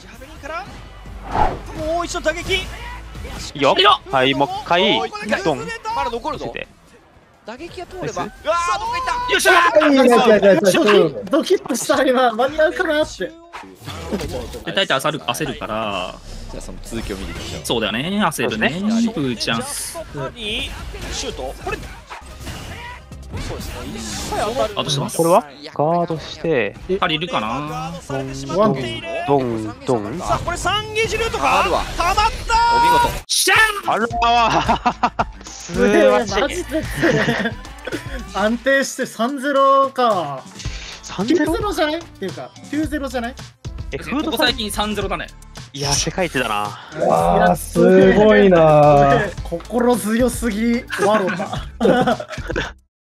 ジャベリンからもう一度打撃よ。はい、もう一回ドンまだ残るぞ。打撃が通れば、うわあ、どこ行った。よっしゃ。ドキッとした今、間に合うかなって。大体焦るから。じゃあその続きを見ていきましょう。そうだよね、焦るね。プーちゃん。シュート。これ。そうですね。あとします。これは？ガードして。足りるかな。ドンドン。さあこれ三ゲージルートか。たまった。お見事。シャン。あらわ。すごいマジで安定して 3-0 か 3-0 じゃないっていうか 9-0 じゃない。ここ最近 3-0 だね。いや世界一だな。わあすごいな、心強すぎワロタ